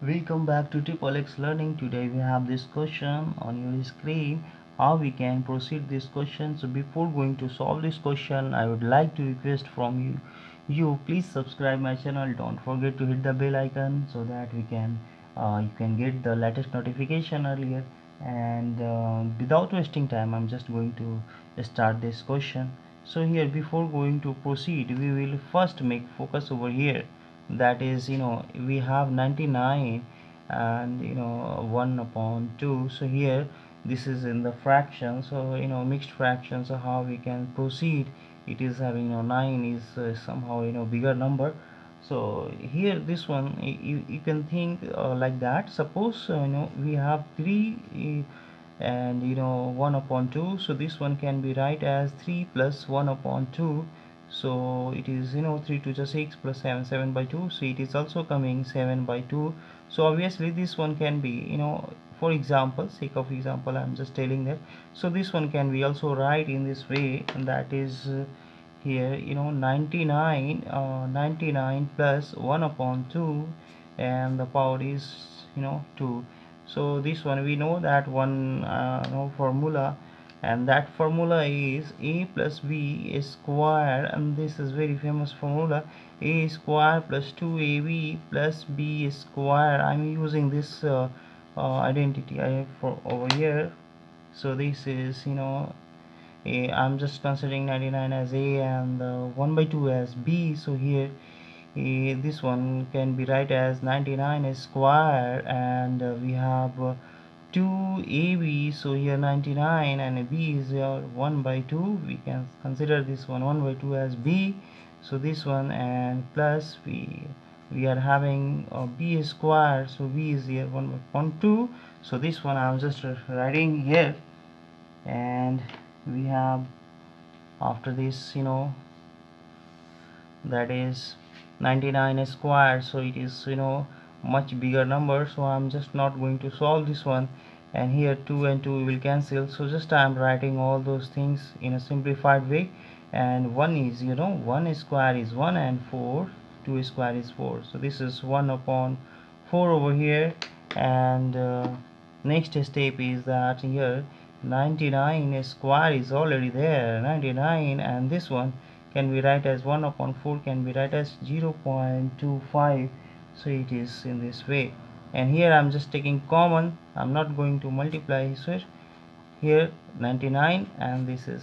Welcome back to Tipolex Learning. Today we have this question on your screen. How we can proceed this question? So before going to solve this question, I would like to request from you please subscribe my channel. Don't forget to hit the bell icon so that we can you can get the latest notification earlier. And without wasting time, I'm just going to start this question. So here, before going to proceed, we will first make focus over here. That is, we have 99 and 1/2. So here this is in the fraction, so mixed fraction. So how we can proceed? It is having 9 is somehow bigger number. So here this one you can think like that. Suppose we have 3 and 1/2. So this one can be write as 3 + 1/2. So it is 3 × 2 = 6 plus 7 / 2. So it is also coming 7 / 2. So obviously this one can be for example, sake of example, I'm just telling that. So this one can be also write in this way, and that is here 99 plus 1/2 and the power is 2. So this one we know that one formula, and that formula is a + b square, and this is very famous formula, a square + 2ab + b square. I'm using this identity I have for over here. So this is I'm just considering 99 as a and 1/2 as b. So here this one can be write as 99 square, and we have 2ab. So here 99 and a b is your 1/2. We can consider this one 1/2 as b. So this one, and plus we are having b square. So b is here 1/2. So this one I'm just writing here, and we have after this that is 99 square. So it is much bigger number, so I'm just not going to solve this one. And here 2 and 2 will cancel, so just I'm writing all those things in a simplified way. And 1 is 1 square is 1 and 4, 2 square is 4. So this is 1/4 over here. And next step is that here 99 square is already there, 99, and this one can be write as 1/4 can be write as 0.25. So it is in this way. And here I'm just taking common, I'm not going to multiply. So here 99 and this is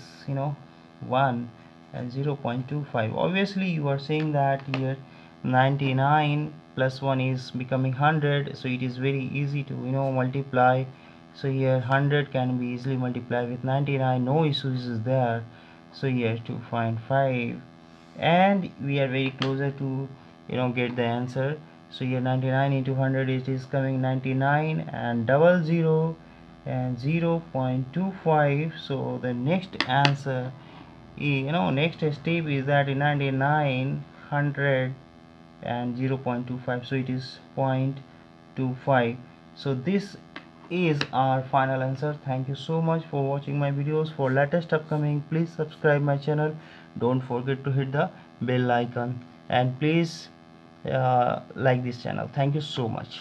1 and 0.25. obviously you are saying that here 99 plus 1 is becoming 100, so it is very easy to multiply. So here 100 can be easily multiplied with 99, no issues is there. So here 2.5, and we are very closer to get the answer. So here 99 × 100, it is coming 99 and 00 and 0.25. so the next answer next step is that in 99 100 and 0.25. so it is 0.25. so this is our final answer. Thank you so much for watching my videos. For latest upcoming, please subscribe my channel. Don't forget to hit the bell icon, and please like this channel. Thank you so much.